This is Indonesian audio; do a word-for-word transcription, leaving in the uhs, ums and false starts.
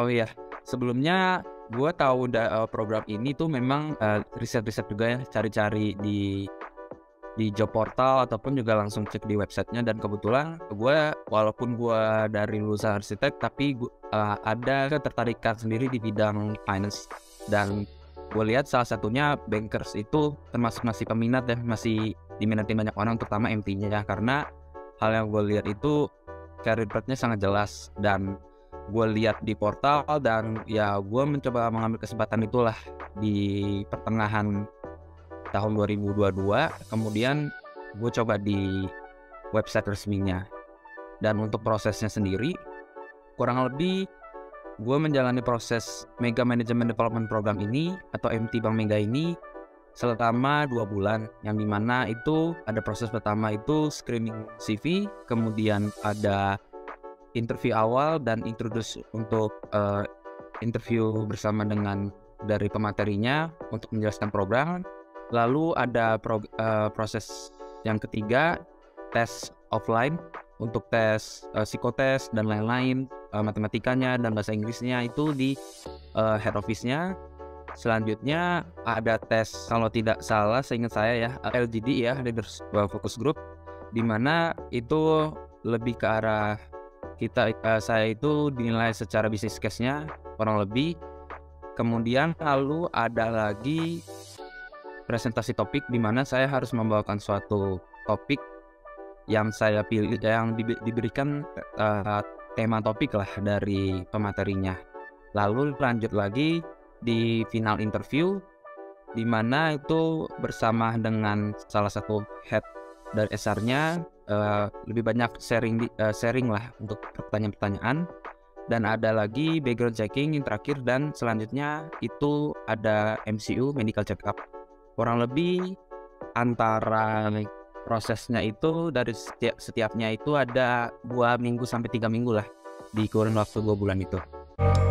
Oh iya, sebelumnya gue tahu da, uh, program ini tuh memang uh, riset-riset juga ya, cari-cari di di job portal ataupun juga langsung cek di websitenya. Dan kebetulan gue, walaupun gue dari lulusan arsitek, tapi gua, uh, ada ketertarikan sendiri di bidang finance. Dan gue lihat salah satunya bankers itu termasuk masih peminat ya, masih diminati banyak orang, terutama M T-nya ya, karena hal yang gue lihat itu career path-nya sangat jelas dan gue lihat di portal. Dan ya gue mencoba mengambil kesempatan itulah di pertengahan tahun dua ribu dua puluh dua, kemudian gue coba di website resminya. Dan untuk prosesnya sendiri, kurang lebih gue menjalani proses Mega Management Development Program ini atau M T Bank Mega ini selama dua bulan, yang dimana itu ada proses pertama itu screening C V, kemudian ada interview awal dan introduce untuk uh, interview bersama dengan dari pematerinya untuk menjelaskan program. Lalu ada pro, uh, proses yang ketiga, tes offline untuk tes uh, psikotes dan lain-lain, uh, matematikanya dan bahasa Inggrisnya itu di uh, head office-nya. Selanjutnya ada tes, kalau tidak salah seingat saya ya, L G D ya, Leaders Focus Group, dimana itu lebih ke arah kita uh, saya itu dinilai secara bisnis case-nya kurang lebih. Kemudian lalu ada lagi presentasi topik, di mana saya harus membawakan suatu topik yang saya pilih, yang di, diberikan uh, tema topik lah dari pematerinya. Lalu lanjut lagi di final interview, di mana itu bersama dengan salah satu head dari S R-nya. Uh, lebih banyak sharing di, uh, sharing lah untuk pertanyaan-pertanyaan, dan ada lagi background checking yang terakhir, dan selanjutnya itu ada M C U, medical check up. Kurang lebih antara prosesnya itu dari setiap setiapnya itu ada dua minggu sampai tiga minggu lah di kurun waktu dua bulan itu.